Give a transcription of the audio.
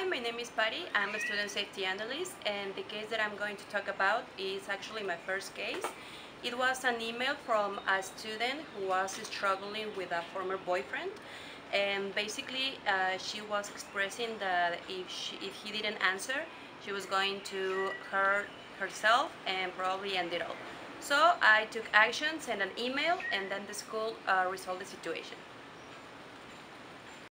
Hi, my name is Patty. I'm a student safety analyst, and the case that I'm going to talk about is actually my first case. It was an email from a student who was struggling with a former boyfriend, and basically she was expressing that if he didn't answer, she was going to hurt herself and probably end it all. So I took action, sent an email, and then the school resolved the situation.